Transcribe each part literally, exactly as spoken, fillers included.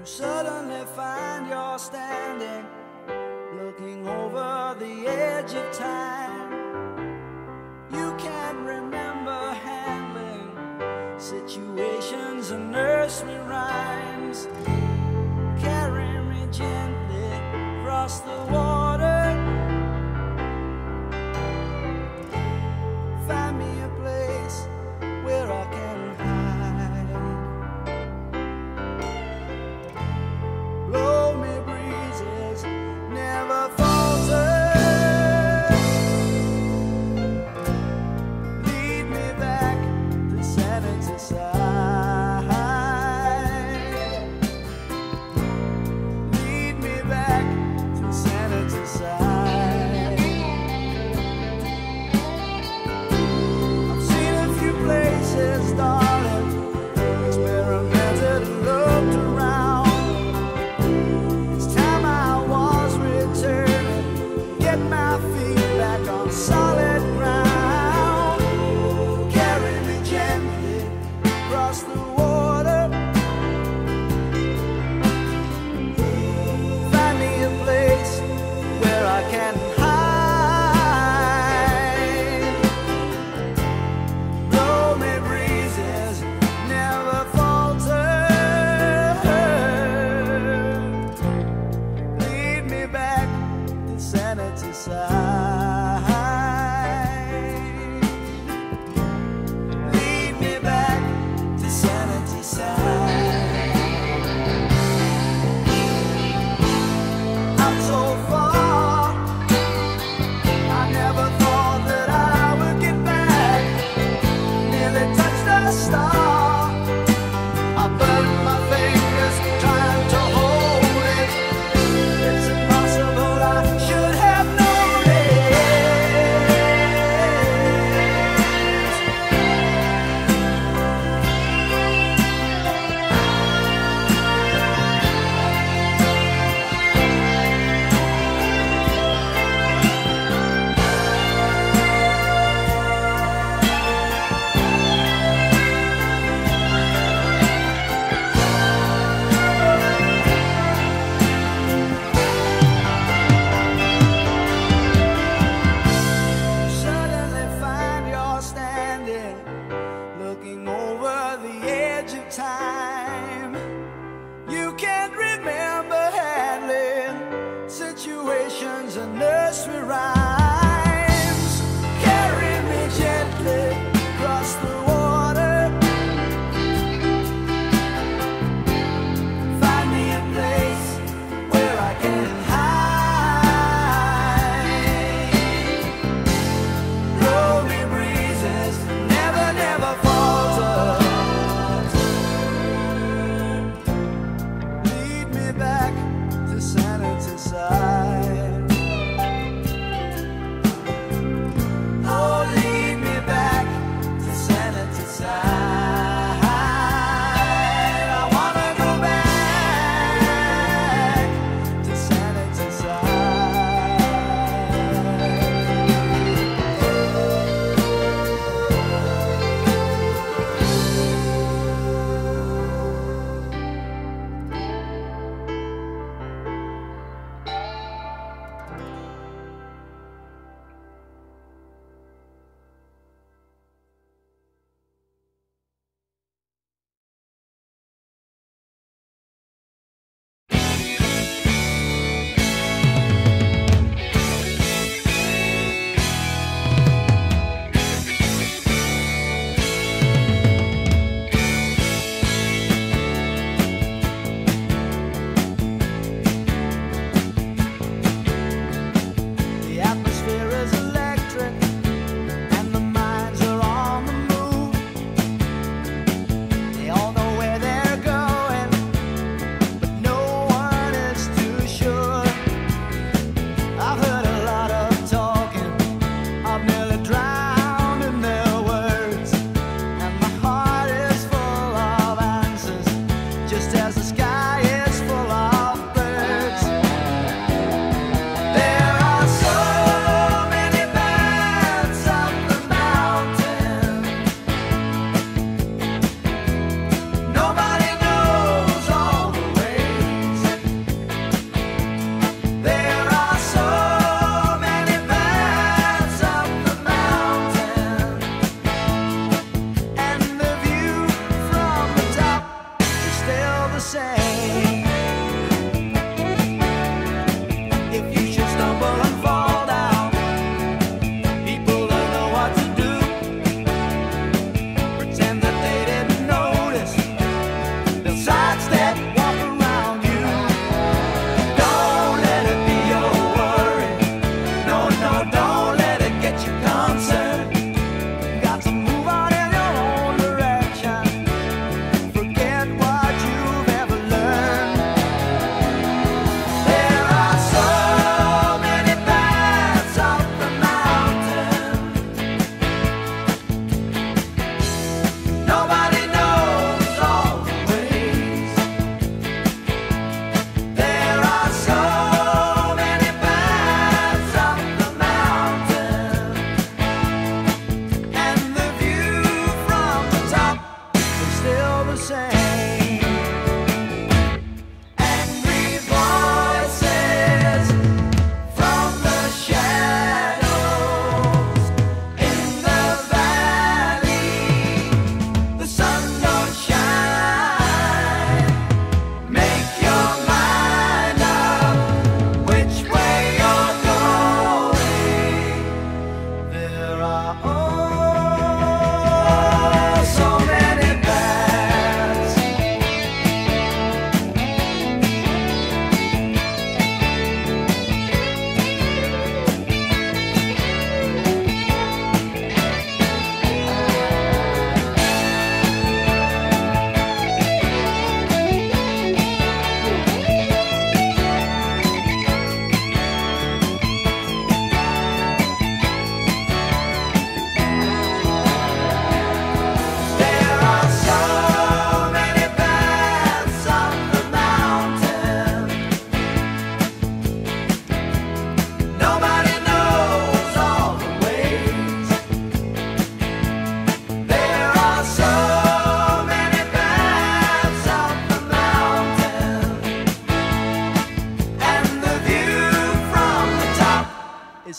you suddenly find you're standing, looking over the edge of time. You can't remember handling situations and nursery rhymes. Carry me gently across the water. Find me a place where I can back to sanity side.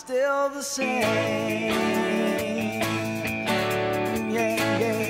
Still the same. Yeah, yeah.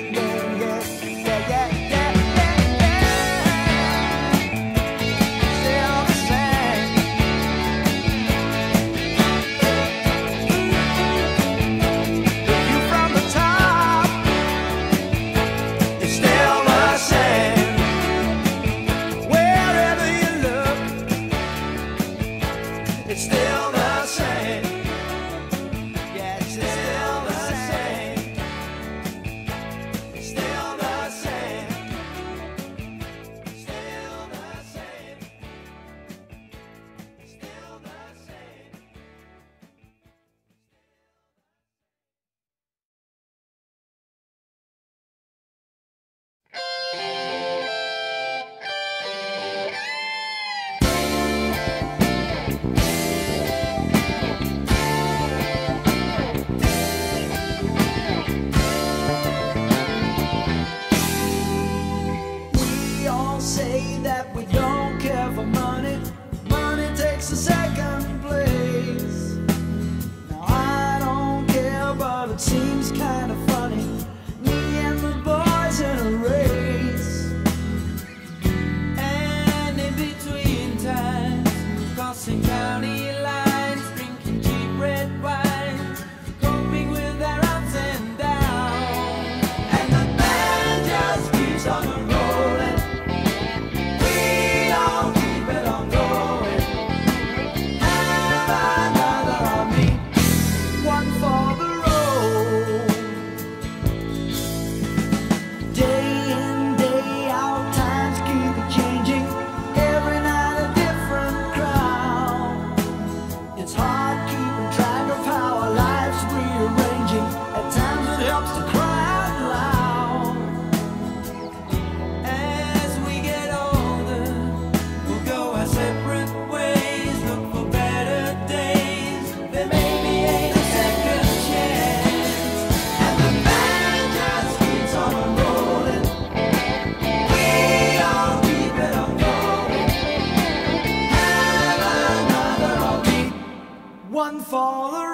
One fall.